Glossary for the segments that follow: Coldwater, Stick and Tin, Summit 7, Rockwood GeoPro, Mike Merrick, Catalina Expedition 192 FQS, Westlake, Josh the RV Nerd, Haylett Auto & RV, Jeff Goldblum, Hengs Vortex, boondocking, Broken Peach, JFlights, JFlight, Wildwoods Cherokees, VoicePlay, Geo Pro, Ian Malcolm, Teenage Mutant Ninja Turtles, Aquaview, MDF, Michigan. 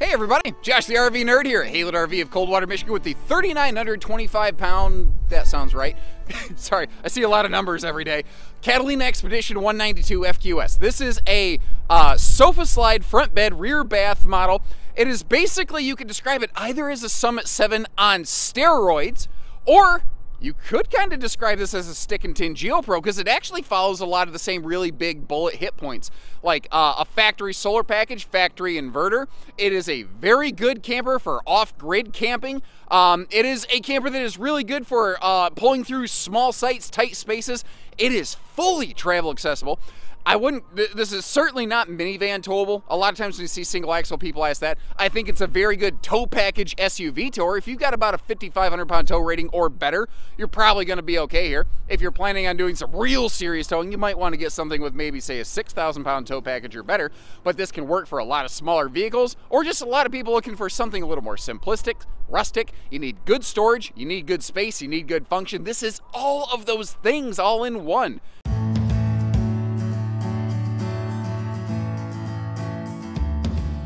Hey everybody, Josh the RV Nerd here at Haylett RV of Coldwater, Michigan with the 3,925 pound, that sounds right, sorry, I see a lot of numbers every day, Catalina Expedition 192 FQS. This is a sofa slide, front bed, rear bath model. It is basically, you could describe it either as a Summit 7 on steroids, or you could kind of describe this as a stick and tin Geo Pro, because it actually follows a lot of the same really big bullet hit points, like a factory solar package, factory inverter. It is a very good camper for off-grid camping. It is a camper that is really good for pulling through small sites, tight spaces. It is fully travel accessible. I wouldn't, this is certainly not minivan towable. A lot of times when you see single axle, people ask that. I think it's a very good tow package SUV tower. If you've got about a 5,500 pound tow rating or better, you're probably gonna be okay here. If you're planning on doing some real serious towing, you might wanna get something with maybe say a 6,000 pound tow package or better, but this can work for a lot of smaller vehicles or just a lot of people looking for something a little more simplistic, rustic. You need good storage, you need good space, you need good function. This is all of those things all in one.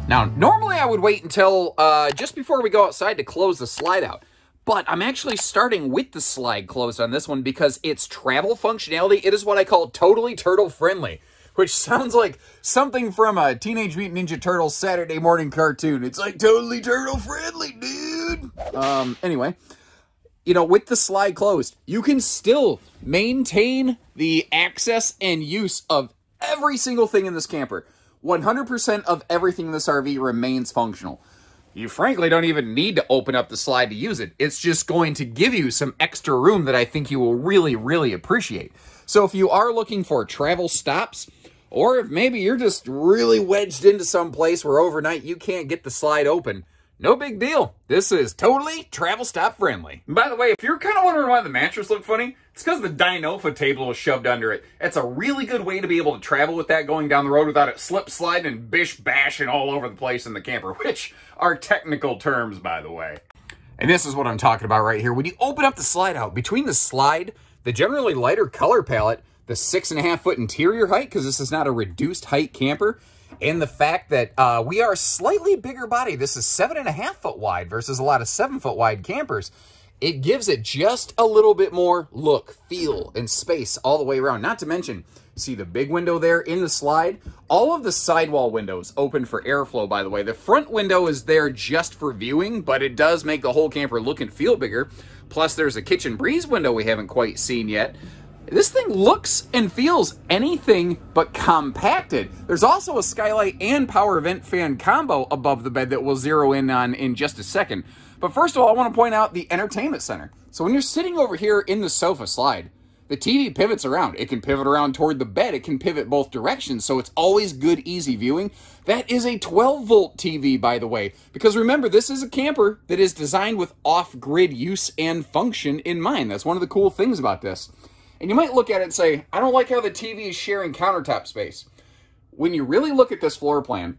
Now, normally I would wait until just before we go outside to close the slide out, but I'm actually starting with the slide closed on this one because it's travel functionality. It is what I call totally turtle friendly, which sounds like something from a Teenage Mutant Ninja Turtles Saturday morning cartoon. It's like totally turtle friendly, dude. Anyway, you know, with the slide closed, you can still maintain the access and use of every single thing in this camper. 100% of everything in this RV remains functional. You frankly don't even need to open up the slide to use it. It's just going to give you some extra room that I think you will really, really appreciate. So if you are looking for travel stops, or if maybe you're just really wedged into some place where overnight you can't get the slide open, no big deal. This is totally travel stop friendly. And by the way, if you're kind of wondering why the mattress looked funny, it's because the Dynolfa table was shoved under it. That's a really good way to be able to travel with that going down the road without it slip sliding and bish bashing all over the place in the camper, which are technical terms, by the way. And this is what I'm talking about right here. When you open up the slide out, between the slide, the generally lighter color palette, the 6.5 foot interior height, because this is not a reduced height camper, and the fact that we are a slightly bigger body. This is 7.5 foot wide versus a lot of 7 foot wide campers. It gives it just a little bit more look, feel, and space all the way around. Not to mention, see the big window there in the slide? All of the sidewall windows open for airflow, by the way. The front window is there just for viewing, but it does make the whole camper look and feel bigger. Plus, there's a kitchen breeze window we haven't quite seen yet. This thing looks and feels anything but compacted. There's also a skylight and power vent fan combo above the bed that we'll zero in on in just a second. But first of all, I want to point out the entertainment center. So when you're sitting over here in the sofa slide, the TV pivots around. It can pivot around toward the bed. It can pivot both directions, so it's always good, easy viewing. That is a 12-volt TV, by the way, because remember, this is a camper that is designed with off-grid use and function in mind. That's one of the cool things about this. And you might look at it and say, I don't like how the TV is sharing countertop space. When you really look at this floor plan,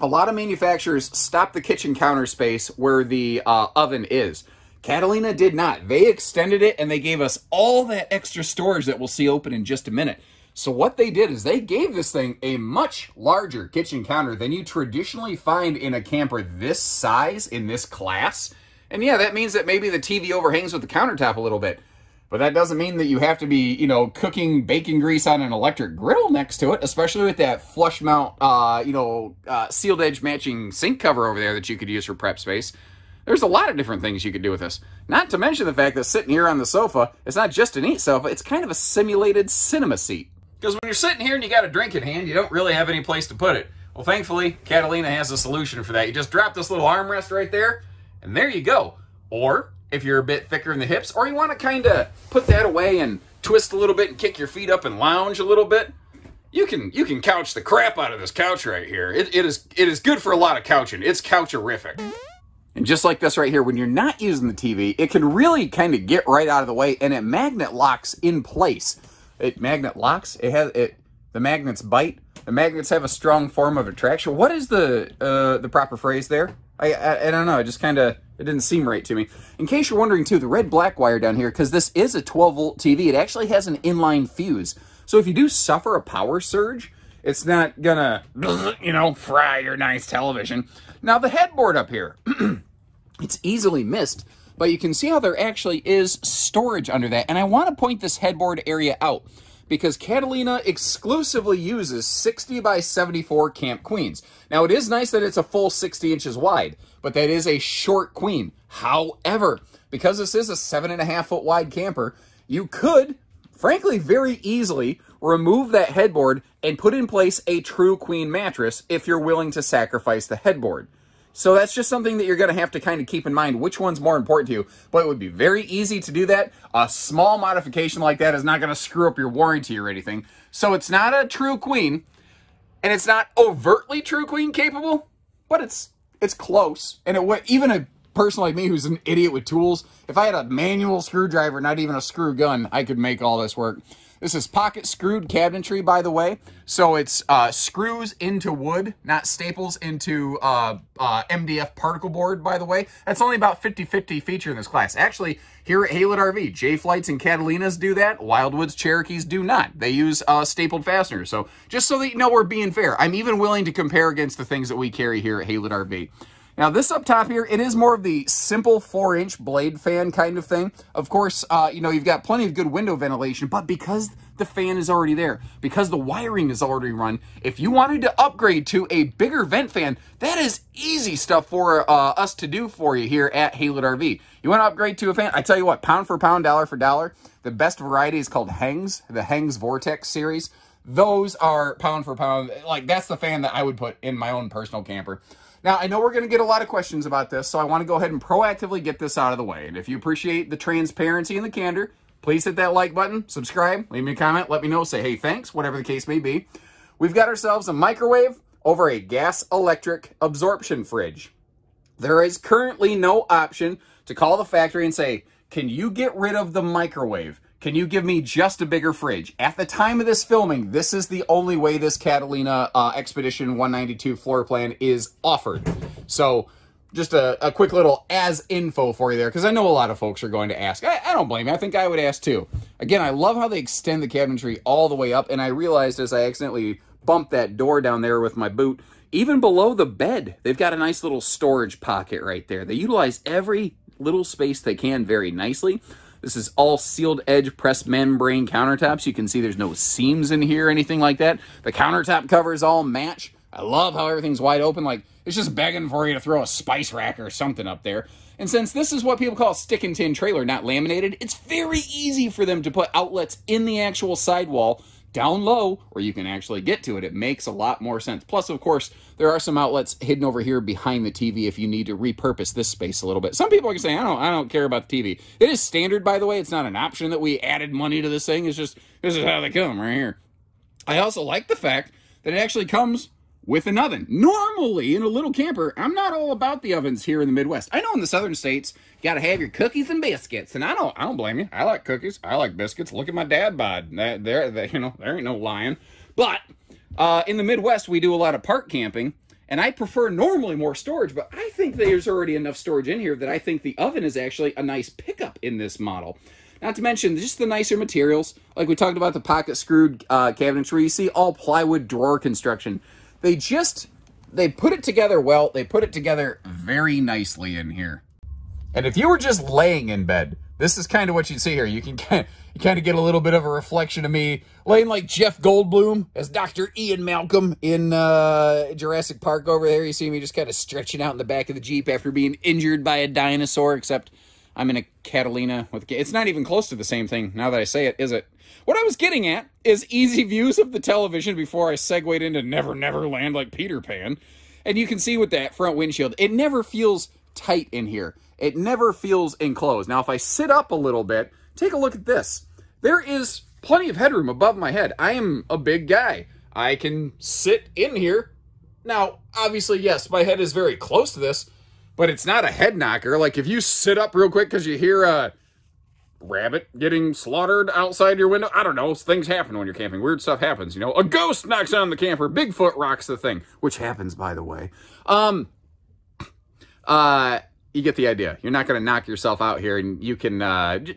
a lot of manufacturers stop the kitchen counter space where the oven is. Catalina did not. They extended it and they gave us all that extra storage that we'll see open in just a minute. So what they did is they gave this thing a much larger kitchen counter than you traditionally find in a camper this size, in this class. And yeah, that means that maybe the TV overhangs with the countertop a little bit. But that doesn't mean that you have to be, you know, cooking bacon grease on an electric griddle next to it, especially with that flush mount, sealed edge matching sink cover over there that you could use for prep space. There's a lot of different things you could do with this. Not to mention the fact that sitting here on the sofa, it's not just a neat sofa, it's kind of a simulated cinema seat. Because when you're sitting here and you got a drink in hand, you don't really have any place to put it. Well, thankfully, Catalina has a solution for that. You just drop this little armrest right there, and there you go. Or if you're a bit thicker in the hips, or you want to kind of put that away and twist a little bit and kick your feet up and lounge a little bit, you can couch the crap out of this couch right here. It is good for a lot of couching. It's coucherific. And just like this right here, when you're not using the TV, it can really kind of get right out of the way, and it magnet locks in place. It magnet locks. It has it. The magnets bite. The magnets have a strong form of attraction. What is the proper phrase there? I don't know. I just kind of, it didn't seem right to me. In case you're wondering too, the red-black wire down here, because this is a 12-volt TV, it actually has an inline fuse. So if you do suffer a power surge, It's not gonna, you know, fry your nice television. Now the headboard up here, it's easily missed, but you can see how there actually is storage under that. And I want to point this headboard area out because Catalina exclusively uses 60 by 74 Camp Queens. Now it is nice that it's a full 60 inches wide, but that is a short queen. However, because this is a 7.5 foot wide camper, you could, frankly, very easily remove that headboard and put in place a true queen mattress if you're willing to sacrifice the headboard. So that's just something that you're going to have to kind of keep in mind which one's more important to you. But it would be very easy to do that. A small modification like that is not going to screw up your warranty or anything. So it's not a true queen, and it's not overtly true queen capable, but it's close. And it, even a person like me who's an idiot with tools, if I had a manual screwdriver, not even a screw gun, I could make all this work. This is pocket screwed cabinetry, by the way. So it's screws into wood, not staples into MDF particle board, by the way. That's only about 50-50 feature in this class. Actually, here at Haylett RV, JFlights and Catalinas do that. Wildwoods Cherokees do not. They use stapled fasteners. So just so that you know we're being fair, I'm even willing to compare against the things that we carry here at Haylett RV. Now this up top here, it is more of the simple 4-inch blade fan kind of thing. Of course, you know, you've got plenty of good window ventilation, but because the fan is already there, because the wiring is already run, if you wanted to upgrade to a bigger vent fan, that is easy stuff for us to do for you here at Haylett RV. You want to upgrade to a fan? I tell you what, pound for pound, dollar for dollar, the best variety is called Hengs, the Hengs Vortex series. Those are pound for pound, like that's the fan that I would put in my own personal camper. Now, I know we're going to get a lot of questions about this, so I want to go ahead and proactively get this out of the way. And if you appreciate the transparency and the candor, please hit that like button, subscribe, leave me a comment, let me know, say, hey, thanks, whatever the case may be. We've got ourselves a microwave over a gas-electric absorption fridge. There is currently no option to call the factory and say, can you get rid of the microwave? Can you give me just a bigger fridge? At the time of this filming, this is the only way this Catalina Expedition 192 floor plan is offered. So just a quick little as info for you there, because I know a lot of folks are going to ask. I don't blame you. I think I would ask too. Again, I love how they extend the cabinetry all the way up, and I realized as I accidentally bumped that door down there with my boot, even below the bed, they've got a nice little storage pocket right there. They utilize every little space they can very nicely. This is all sealed edge pressed membrane countertops. You can see there's no seams in here or anything like that. The countertop covers all match. I love how everything's wide open. Like, it's just begging for you to throw a spice rack or something up there. And since this is what people call a stick and tin trailer, not laminated, it's very easy for them to put outlets in the actual sidewall down low where you can actually get to it. It makes a lot more sense. Plus, of course, there are some outlets hidden over here behind the TV if you need to repurpose this space a little bit. Some people are saying, I don't care about the TV. It is standard, by the way. It's not an option that we added money to this thing. It's just, this is how they come right here. I also like the fact that it actually comes with an oven. Normally, in a little camper, I'm not all about the ovens here in the Midwest. I know in the southern states, you gotta have your cookies and biscuits, and I don't blame you. I like cookies. I like biscuits. Look at my dad bod. You know, there ain't no lying. But in the Midwest, we do a lot of park camping, and I prefer normally more storage, but I think there's already enough storage in here that I think the oven is actually a nice pickup in this model. Not to mention just the nicer materials. Like we talked about the pocket screwed cabinetry. You see all plywood drawer construction. They put it together well. They put it together very nicely in here. And if you were just laying in bed, this is kind of what you'd see here. You kind of get a little bit of a reflection of me laying like Jeff Goldblum as Dr. Ian Malcolm in Jurassic Park over there. You see me just kind of stretching out in the back of the Jeep after being injured by a dinosaur, except I'm in a Catalina with... It's not even close to the same thing now that I say it, is it? What I was getting at is easy views of the television before I segued into Never Never Land like Peter Pan. And you can see with that front windshield, it never feels tight in here. It never feels enclosed. Now, if I sit up a little bit, take a look at this. There is plenty of headroom above my head. I am a big guy. I can sit in here. Now, obviously, yes, my head is very close to this, but it's not a head knocker. Like, if you sit up real quick because you hear a rabbit getting slaughtered outside your window, I don't know. Things happen when you're camping. Weird stuff happens, you know. A ghost knocks on the camper. Bigfoot rocks the thing, which happens, by the way. You get the idea. You're not going to knock yourself out here, and you can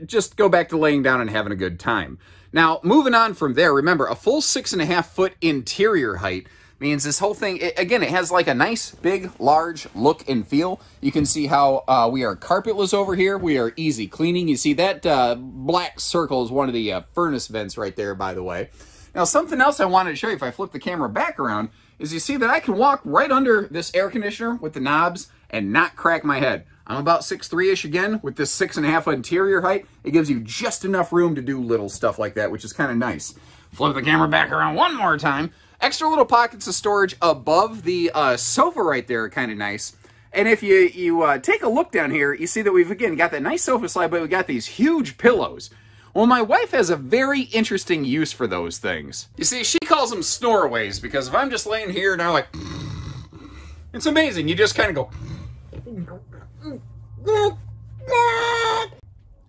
just go back to laying down and having a good time. Now, moving on from there, remember, a full 6.5 foot interior height means this whole thing, it has like a nice, big, large look and feel. You can see how we are carpetless over here. We are easy cleaning. You see that black circle is one of the furnace vents right there, by the way. Now, something else I wanted to show you, if I flip the camera back around, is you see that I can walk right under this air conditioner with the knobs and not crack my head. I'm about 6'3"-ish again. With this 6.5 interior height, it gives you just enough room to do little stuff like that, which is kind of nice. Flip the camera back around one more time. Extra little pockets of storage above the sofa right there are kind of nice. And if you take a look down here, you see that we've, again, got that nice sofa slide, but we've got these huge pillows. Well, my wife has a very interesting use for those things. You see, she calls them snoraways, because if I'm just laying here and I'm like... It's amazing. You just kind of go...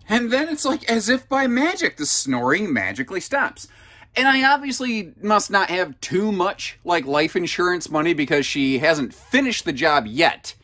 And then it's like, as if by magic, the snoring magically stops. And I obviously must not have too much, like, life insurance money because she hasn't finished the job yet.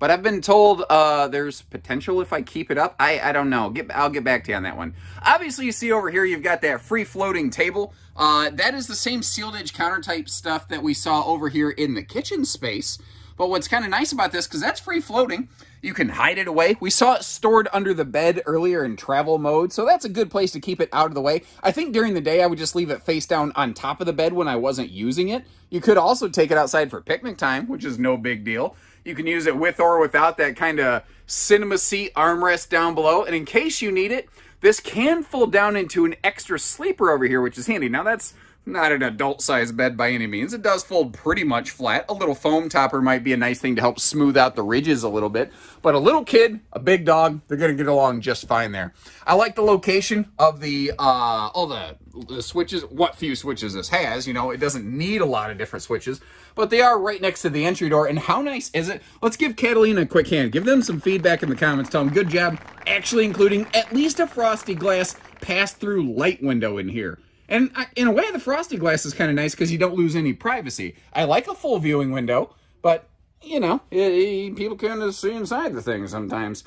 But I've been told there's potential if I keep it up. I don't know. I'll get back to you on that one. Obviously, you see over here, you've got that free-floating table. That is the same sealed-edge counter-type stuff that we saw over here in the kitchen space. But what's kind of nice about this, because that's free-floating, you can hide it away. We saw it stored under the bed earlier in travel mode, so that's a good place to keep it out of the way. I think during the day, I would just leave it face down on top of the bed when I wasn't using it. You could also take it outside for picnic time, which is no big deal. You can use it with or without that kind of cinema seat armrest down below. And in case you need it, this can fold down into an extra sleeper over here, which is handy. Now, that's not an adult-sized bed by any means. It does fold pretty much flat. A little foam topper might be a nice thing to help smooth out the ridges a little bit. But a little kid, a big dog, they're going to get along just fine there. I like the location of the all the switches. What few switches this has, you know, it doesn't need a lot of different switches. But they are right next to the entry door. And how nice is it? Let's give Catalina a quick hand. Give them some feedback in the comments. Tell them, good job actually including at least a frosty glass pass-through light window in here. And in a way, the frosty glass is kind of nice because you don't lose any privacy. I like a full viewing window, but, you know, people kind of see inside the thing sometimes.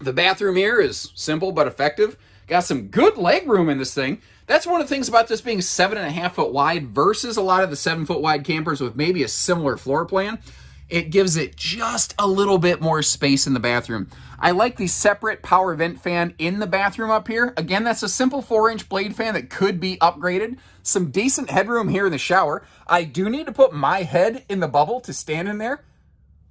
The bathroom here is simple but effective. Got some good leg room in this thing. That's one of the things about this being 7.5 foot wide versus a lot of the 7 foot wide campers with maybe a similar floor plan. It gives it just a little bit more space in the bathroom. I like the separate power vent fan in the bathroom up here. Again, that's a simple 4-inch blade fan that could be upgraded. Some decent headroom here in the shower. I do need to put my head in the bubble to stand in there,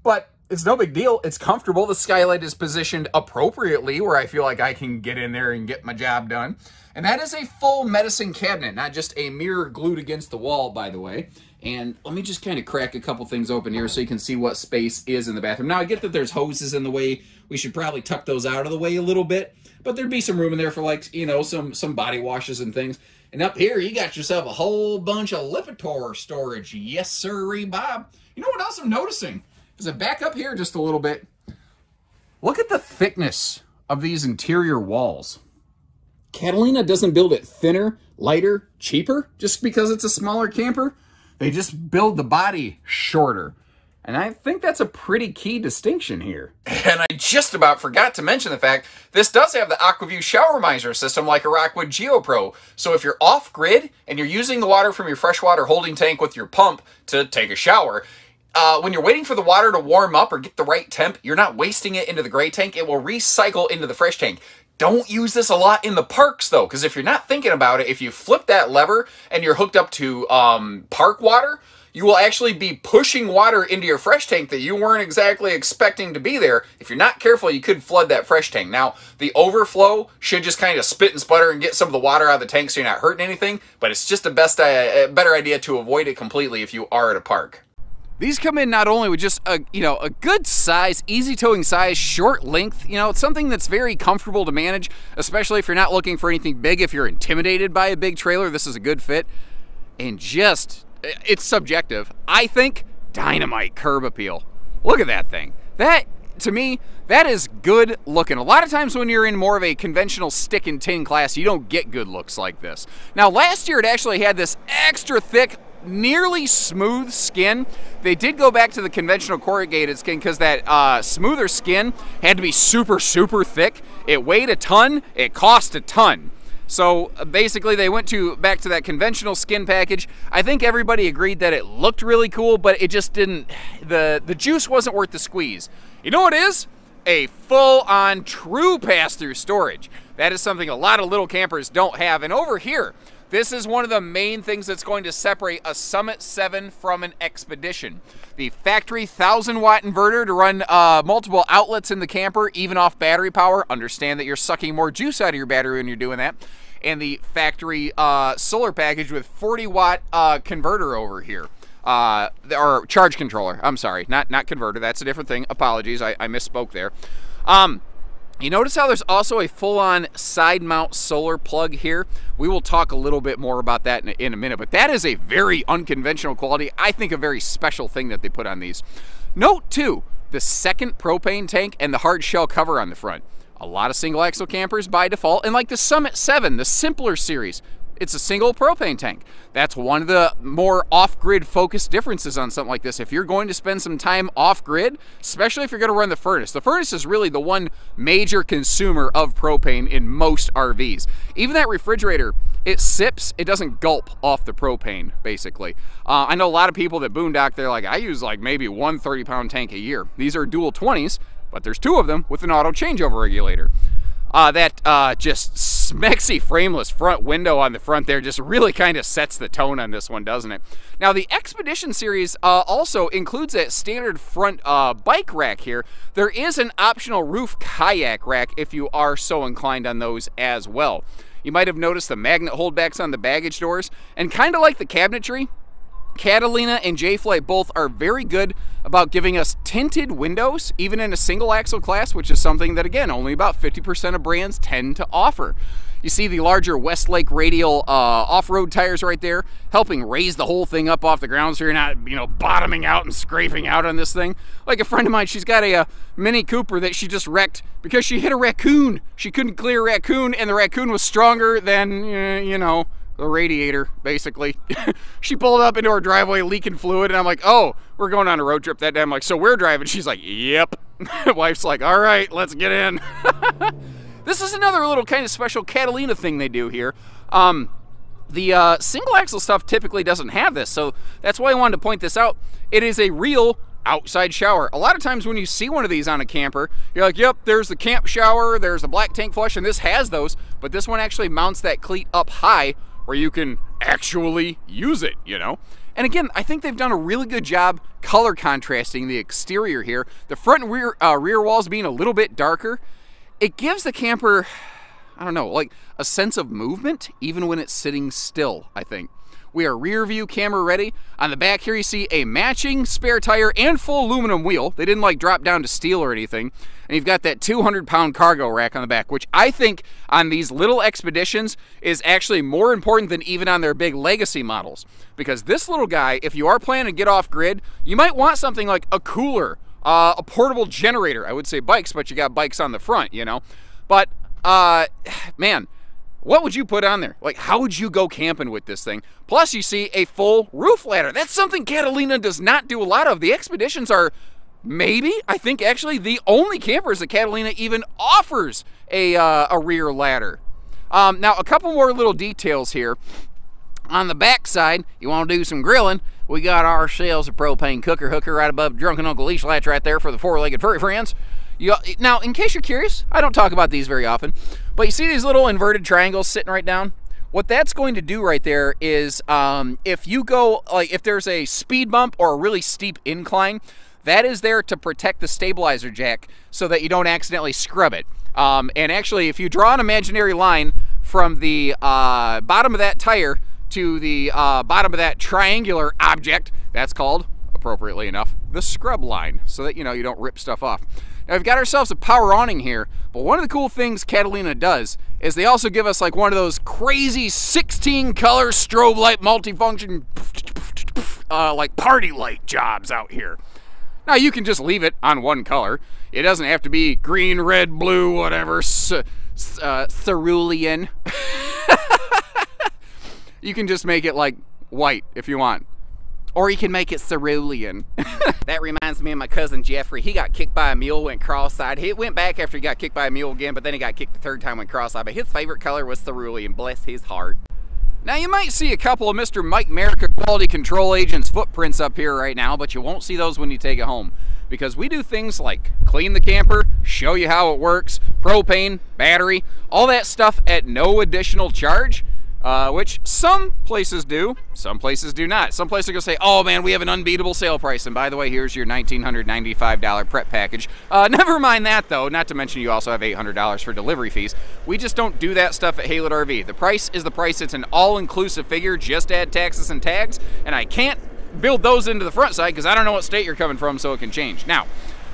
but it's no big deal. It's comfortable. The skylight is positioned appropriately where I feel like I can get in there and get my job done. And that is a full medicine cabinet, not just a mirror glued against the wall, by the way. And let me just kind of crack a couple things open here so you can see what space is in the bathroom. Now, I get that there's hoses in the way. We should probably tuck those out of the way a little bit. But there'd be some room in there for, like, you know, some body washes and things. And up here, you got yourself a whole bunch of Lipitor storage. Yes, sirree, Bob. You know what else I'm noticing? Is it back up here just a little bit? Look at the thickness of these interior walls. Catalina doesn't build it thinner, lighter, cheaper just because it's a smaller camper. They just build the body shorter. And I think that's a pretty key distinction here. And I just about forgot to mention the fact this does have the Aquaview shower miser system like a Rockwood GeoPro. So if you're off-grid and you're using the water from your freshwater holding tank with your pump to take a shower, when you're waiting for the water to warm up or get the right temp, you're not wasting it into the gray tank. It will recycle into the fresh tank. Don't use this a lot in the parks, though, because if you're not thinking about it, if you flip that lever and you're hooked up to park water, you will actually be pushing water into your fresh tank that you weren't exactly expecting to be there. If you're not careful, you could flood that fresh tank. Now, the overflow should just kind of spit and sputter and get some of the water out of the tank so you're not hurting anything, but it's just a better idea to avoid it completely if you are at a park. These come in not only with just a good size, easy towing size, short length. You know, it's something that's very comfortable to manage, especially if you're not looking for anything big. If you're intimidated by a big trailer, this is a good fit. And just, it's subjective. I think dynamite curb appeal. Look at that thing. That, to me, that is good looking. A lot of times when you're in more of a conventional stick and tin class, you don't get good looks like this. Now, last year it actually had this extra thick, nearly smooth skin. They did go back to the conventional corrugated skin because that smoother skin had to be super, super thick. It weighed a ton. It cost a ton. So basically they went back to that conventional skin package. I think everybody agreed that it looked really cool, but it just didn't, the juice wasn't worth the squeeze. You know what it is? A full-on true pass-through storage. That is something a lot of little campers don't have. And over here, this is one of the main things that's going to separate a Summit 7 from an Expedition. The factory 1,000-watt inverter to run multiple outlets in the camper, even off battery power. Understand that you're sucking more juice out of your battery when you're doing that. And the factory solar package with 40-watt converter over here. Or charge controller, I'm sorry. Not converter, that's a different thing. Apologies, I misspoke there. You notice how there's also a full-on side mount solar plug here? We will talk a little bit more about that in a minute, but that is a very unconventional quality. I think a very special thing that they put on these. Note too, the second propane tank and the hard shell cover on the front. A lot of single axle campers by default, and like the Summit 7, the simpler series, it's a single propane tank. That's one of the more off-grid focused differences on something like this. If you're going to spend some time off-grid, especially if you're going to run the furnace is really the one major consumer of propane in most RVs. Even that refrigerator, it sips, it doesn't gulp off the propane, basically. I know a lot of people that boondock, they're like, I use like maybe one 30-pound tank a year. These are dual 20s, but there's two of them with an auto changeover regulator. That just smexy frameless front window on the front there just really kind of sets the tone on this one, doesn't it? Now the Expedition series also includes that standard front bike rack here. There is an optional roof kayak rack if you are so inclined on those as well. You might have noticed the magnet holdbacks on the baggage doors, and kind of like the cabinetry, Catalina and JFlight both are very good about giving us tinted windows, even in a single axle class, which is something that, again, only about 50% of brands tend to offer. You see the larger Westlake radial off-road tires right there, helping raise the whole thing up off the ground so you're not, you know, bottoming out and scraping out on this thing. Like a friend of mine, she's got a Mini Cooper that she just wrecked because she hit a raccoon. She couldn't clear a raccoon, and the raccoon was stronger than, you know, the radiator, basically. She pulled up into her driveway leaking fluid, and I'm like, oh, we're going on a road trip that day. I'm like, so we're driving? She's like, yep. My wife's like, all right, let's get in. This is another little kind of special Catalina thing they do here. The single axle stuff typically doesn't have this, so that's why I wanted to point this out. It is a real outside shower. A lot of times when you see one of these on a camper, you're like, yep, there's the camp shower, there's the black tank flush, and this has those, but this one actually mounts that cleat up high where you can actually use it, you know? And again, I think they've done a really good job color contrasting the exterior here. The front and rear walls being a little bit darker. It gives the camper, I don't know, like a sense of movement, even when it's sitting still, I think. We are rear view camera ready. On the back here, you see a matching spare tire and full aluminum wheel. They didn't like drop down to steel or anything. And you've got that 200-pound cargo rack on the back, which I think on these little Expeditions is actually more important than even on their big legacy models. Because this little guy, if you are planning to get off grid, you might want something like a cooler, a portable generator. I would say bikes, but you got bikes on the front, you know. But, man, what would you put on there? Like, how would you go camping with this thing? Plus, you see a full roof ladder. That's something Catalina does not do a lot of. The Expeditions are maybe, I think, actually the only campers that Catalina even offers a rear ladder. Now, a couple more little details here. On the back side, you want to do some grilling, we got ourselves a propane cooker hooker right above Drunken Uncle Leash Latch right there for the four-legged furry friends. Now, in case you're curious, I don't talk about these very often, but you see these little inverted triangles sitting right down? What that's going to do right there is if you go, like if there's a speed bump or a really steep incline, that is there to protect the stabilizer jack so that you don't accidentally scrub it. And actually, if you draw an imaginary line from the bottom of that tire to the bottom of that triangular object, that's called, appropriately enough, the scrub line, so that, you know, you don't rip stuff off. Now, we've got ourselves a power awning here, but one of the cool things Catalina does is they also give us like one of those crazy 16-color strobe light multifunction like party light jobs out here. Now, you can just leave it on one color. It doesn't have to be green, red, blue, whatever, cerulean. You can just make it like white if you want. Or you can make it cerulean. That reminds me of my cousin Jeffrey. He got kicked by a mule, went cross-eyed. He went back after he got kicked by a mule again, but then he got kicked the third time, went cross-eyed. But his favorite color was cerulean, bless his heart. Now you might see a couple of Mr. Mike Merrick Quality Control Agent's footprints up here right now, but you won't see those when you take it home. Because we do things like clean the camper, show you how it works, propane, battery, all that stuff at no additional charge. Which some places do, some places do not. Some places are gonna say, oh man, we have an unbeatable sale price, and by the way, here's your $1,995 prep package. Never mind that though, not to mention you also have $800 for delivery fees. We just don't do that stuff at Haylett RV. The price is the price, it's an all-inclusive figure, just add taxes and tags, and I can't build those into the front side because I don't know what state you're coming from, so it can change. Now,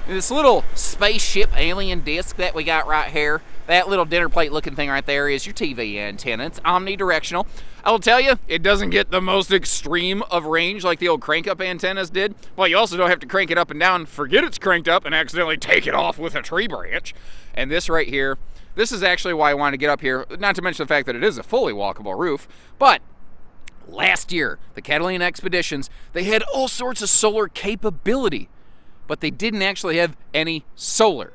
this little spaceship alien disc that we got right here, that little dinner plate looking thing right there is your TV antenna. It's omnidirectional. I will tell you, it doesn't get the most extreme of range like the old crank up antennas did. Well, you also don't have to crank it up and down, forget it's cranked up, and accidentally take it off with a tree branch. And this right here, this is actually why I wanted to get up here, not to mention the fact that it is a fully walkable roof, but last year, the Catalina Expeditions, they had all sorts of solar capability, but they didn't actually have any solar.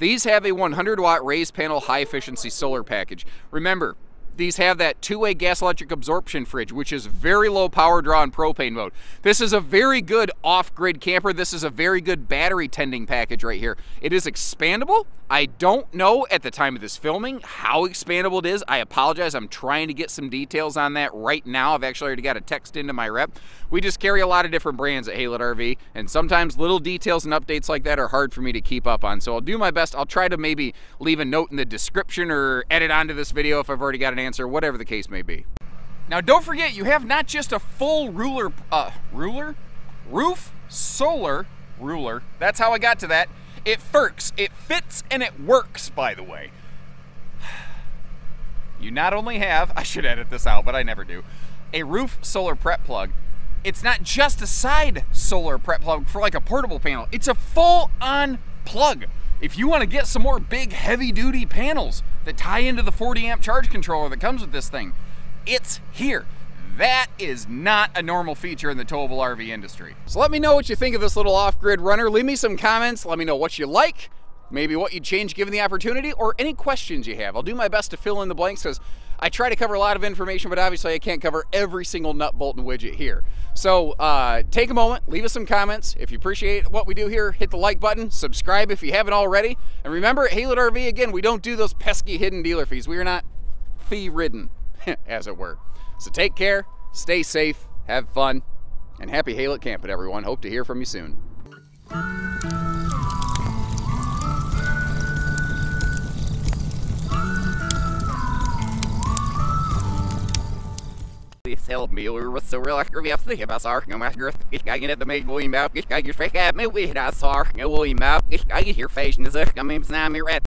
These have a 100-watt raised panel high-efficiency solar package. Remember, these have that two-way gas electric absorption fridge, which is very low power draw in propane mode. This is a very good off-grid camper. This is a very good battery tending package right here. It is expandable. I don't know at the time of this filming how expandable it is. I apologize. I'm trying to get some details on that right now. I've actually already got a text into my rep. We just carry a lot of different brands at Haylett RV, and sometimes little details and updates like that are hard for me to keep up on. So I'll do my best. I'll try to maybe leave a note in the description or edit onto this video if I've already got an answer, whatever the case may be. Now don't forget, you have not just a full roof solar ruler, that's how I got to that. It FERCs, it fits and it works, by the way. You not only have, I should edit this out, but I never do, a roof solar prep plug. It's not just a side solar prep plug for like a portable panel, it's a full-on plug. If you want to get some more big heavy-duty panels that tie into the 40-amp charge controller that comes with this thing, it's here. That is not a normal feature in the towable RV industry. So let me know what you think of this little off-grid runner. Leave me some comments. Let me know what you like, maybe what you'd change given the opportunity, or any questions you have. I'll do my best to fill in the blanks because I try to cover a lot of information, but obviously I can't cover every single nut, bolt, and widget here. So take a moment, leave us some comments. If you appreciate what we do here, hit the like button, subscribe if you haven't already. And remember, at Haylett RV, again, we don't do those pesky hidden dealer fees. We are not fee-ridden, as it were. So take care, stay safe, have fun, and happy Haylett camping, everyone. Hope to hear from you soon. Help me with the real activity of us are no matter if I get the make William out, I get fake at me, we had us are no William out, I get your face and the memes now me red.